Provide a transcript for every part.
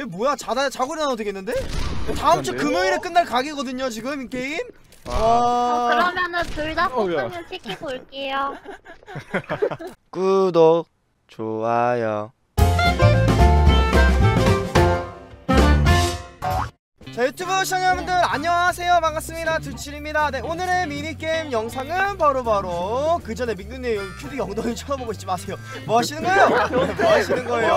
이 뭐야, 자고 일어나도 되겠는데? 다음 주 금요일에 끝날 각이거든요 지금 이 게임? 그러면은 둘 다 폭탄을 시키고 올게요. 구독, 좋아요. 자, 유튜브 시청자 여러분들 안녕하세요, 반갑습니다. 두칠입니다. 네, 오늘의 미니게임 영상은 바로 그 전에 민규님 큐디 엉덩이 쳐다보고 있지 마세요. 뭐 하시는 거예요? 뭐 하시는 거예요?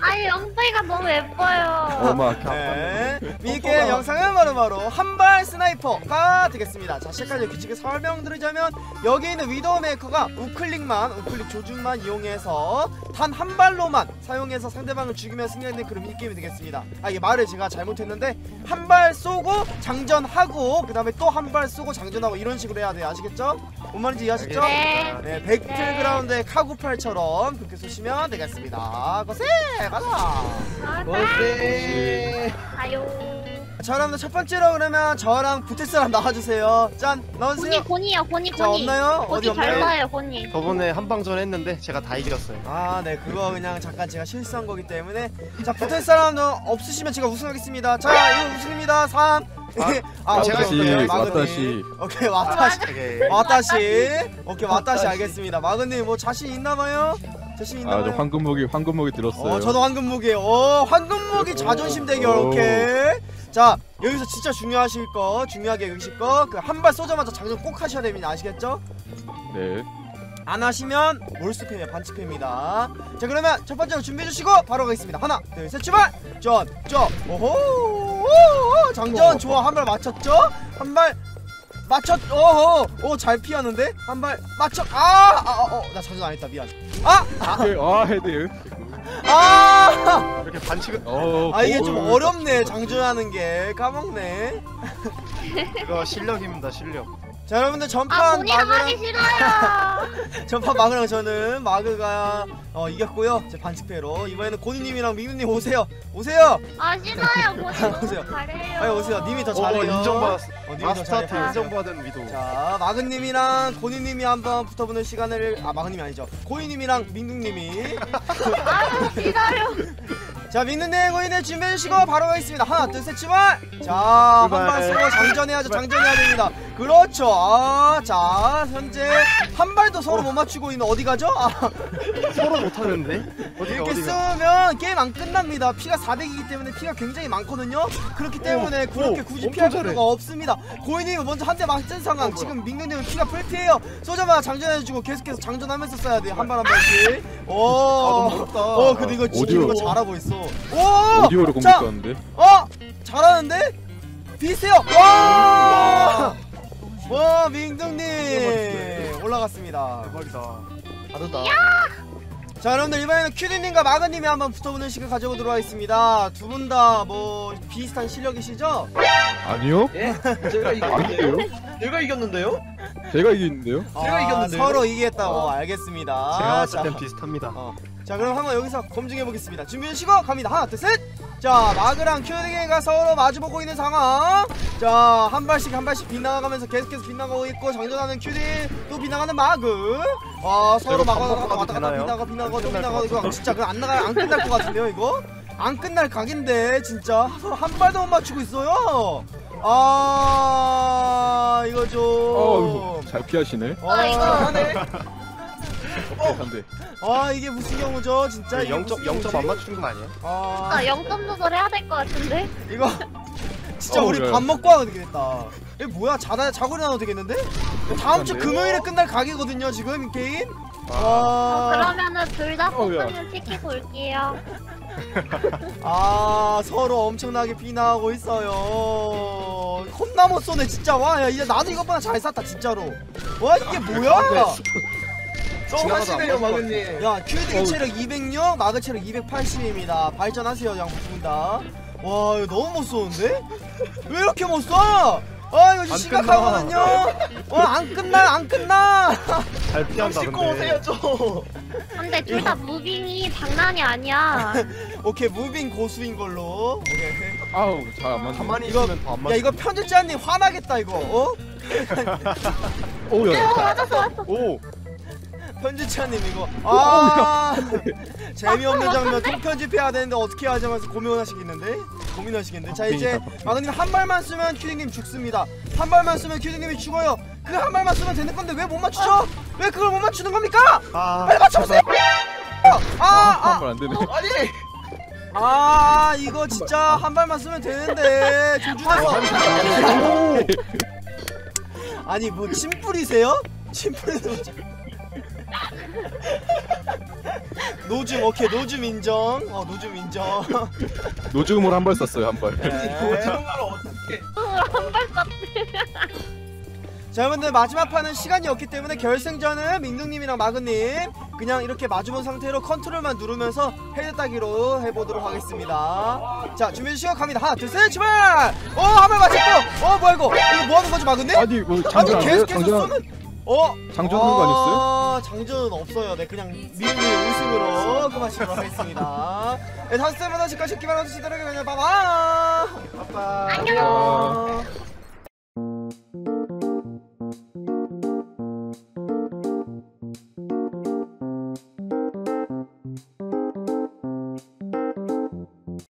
아니, 엉덩이가 너무 예뻐요. 네, 미니게임 영상은 바로 한발 스나이퍼가 되겠습니다. 자, 시작까지 규칙을 설명드리자면, 여기 있는 위도우메이커가 우클릭 조준만 이용해서 단 한 발로만 사용해서 상대방을 죽이면 승리하는 그런 미니게임이 되겠습니다. 아, 이게 말을 제가 잘못했는데 한 발 쏘고 장전하고 그 다음에 또 한 발 쏘고 장전하고 이런 식으로 해야 돼요. 아시겠죠? 뭔 말인지 이해하셨죠? 네, 배틀그라운드의 카구팔처럼 그렇게 쏘시면 되겠습니다. 거세! 가자! 거세! 가요! 자, 여러분들 첫 번째로 그러면 저랑 붙을 사람 나와주세요. 짠! 나와주세요. 고니요. 자, 없나요? 어디 없나요? 닮아요, 고니. 저번에 한방전 했는데 제가 다 이겼어요. 아, 네, 그거 그냥 잠깐 제가 실수한 거기 때문에. 자, 붙을 사람은 없으시면 제가 우승하겠습니다. 자, 이거 우승입니다. 3. 아, 제가 했어요. 마그님. 오케이, 와타시. 오케이, 와타시. 알겠습니다. 마그님 뭐 자신 있나봐요? 아, 저 황금무기 들었어요. 저도 황금무기예요. 황금무기 자존심 대결. 오케이. 자, 여기서 진짜 중요하게 여기실 거, 그 한 발 쏘자마자 장전 꼭 하셔야 됩니다. 아시겠죠? 네. 안 하시면 몰수팸이에요. 반칙팸입니다. 자, 그러면 첫 번째로 준비해 주시고 바로 가겠습니다. 하나, 둘, 셋, 출발! 점! 오호! 장전 좋아. 한 발 맞췄죠? 한 발 오호! 오, 잘 피하는데? 한 발 나 장전 안 했다. 미안. 헤드. 이렇게 반칙은 이게 좀 어렵네. 장전하는 게 까먹네. 이거 실력입니다, 실력. 자, 여러분들 전판 마그랑 저는 마그가 이겼고요. 제 반칙패로 이번에는 고니님이랑 민규님 오세요. 아, 싫어요. 고니 오세요. 잘해요. 빨리 오세요. 님이 더 잘해요. 인정받았어. 마스터한테 인정받은 위도. 자, 마그님이랑 고니님이 한번 붙어보는 시간을, 마그님이 아니죠, 고니님이랑 민규님이. 아, 싫어요. 자, 민규님, 고니님 준비해주시고 바로 가겠습니다. 하나, 둘, 셋, 출발. 자, 한 발 쓰고 장전해야죠. 장전해야 됩니다. 그렇죠. 아, 자, 현재 한 발도 서로 못 맞추고 있는. 어디 가죠? 서로 못 하는데? 이렇게 쓰면 게임 안 끝납니다. 피가 400이기 때문에 피가 굉장히 많거든요. 그렇기 때문에 그렇게 굳이 피할 필요가 없습니다. 고인님은 먼저 한 대 맞은 상황. 지금 민규님은 피가 풀피예요. 쏘자마자 장전해주고 계속해서 장전하면서 써야 돼요. 한 발 한 발씩. 근데 이거 지키는 거 잘하고 있어. 오디오로 공격하는데? 잘하는데? 비슷해요. 와, 민둥님 올라갔습니다. 대박이다. 다르다. 자, 여러분들 이번에는 큐디님과 마그님이 한번 붙어보는 시간 가져보도록 하겠습니다. 두 분 다 뭐 비슷한 실력이시죠? 아니요? 예? 제가 이겼는데요? 제가 이겼는데요? 서로 이기겠다고. 알겠습니다. 제가 봤을 땐 비슷합니다. 자, 그럼 한번 여기서 검증해보겠습니다. 준비해주시고 갑니다. 하나, 둘, 셋! 자, 마그랑 큐디가 서로 마주보고 있는 상황. 자, 한 발씩 빗나가면서 계속해서 빗나가고 있고, 장전하는 큐디, 또 빗나가는 마그. 서로 막아가다가 왔다갔다 빗나가고 이거 진짜 그럼 안 끝날 것 같은데요, 이거? 안 끝날 각인데 진짜 서로 한 발도 못 맞추고 있어요. 이거 좀 잘 피하시네. 이거 하네. 이게 무슨 경우죠? 진짜 0점 안 맞추는 건 아니야? 진짜 0점 조절해야 될 것 같은데? 이거 진짜 우리 밥 먹고 하면 되겠다. 이게 뭐야, 자고 일어나도 되겠는데? 다음 주 금요일에 끝날 각이거든요 지금 이 게임? 그러면은 둘 다 폭탄을 시키고 올게요. 서로 엄청나게 비난하고 있어요. 겁나 못 쏘네 진짜. 와, 야, 이제 나도 이것보다 잘 쐈다 진짜로. 와, 이게 뭐야? 하시네요, 마그님. 야, 큐디 체력 206, 마그 체력 280입니다. 발전하세요, 양분다. 와, 이거 너무 못 쏘는데? 왜 이렇게 못 쏴? 이거 좀 심각하거든요. 안 끝나. 잘 피한다. 씻고 오세요 좀. 근데 둘 다 무빙이 장난이 아니야. 오케이, 무빙 고수인 걸로. 오케이. 아우, 잘 안 맞네. 가만히 있으면 더 안 맞네. 야, 이거 편집자님 화나겠다 이거. 맞았어. 편집자님 이거 아 재미없는 장면 통편집해야 되는데 어떻게 하지 하면서 고민하시겠는데. 자 이제 마그님 한 발만 쓰면 큐딩님 죽습니다. 한 발만 쓰면 큐딩님이 죽어요. 그 한 발만 쓰면 되는 건데 왜 못 맞추죠? 왜 그걸 못 맞추는 겁니까? 빨리 맞춰보세요. 안 되네. 아니 이거 진짜 한 발만 쓰면 되는데 조준해서 아니 뭐 침뿌리세요? 노즘 오케이 노즘 인정. 노즘 인정. 노즘으로 한 발 쐈어요 한 발. 노즘으로 어떻게? 한 발 쐈대. 자 여러분들 마지막 판은 시간이 없기 때문에 결승전은 민둥님이랑 마그님 그냥 이렇게 마주본 상태로 컨트롤만 누르면서 헤드 따기로 해보도록 하겠습니다. 자 준비 시작합니다. 하나 둘셋 출발! 한 발 맞췄고! 뭐야 이거? 이거 뭐 하는 거지 마그님? 아니 뭐 장전 안 해요? 장전 하는 거 아니었어요? 장전은 없어요. 네 그냥 민둥님의 우승으로 끝마치도록 하겠습니다. 네 다음 세븐 다시 가시기만 해주시도록 하겠습니다. 빠빠! 안녕!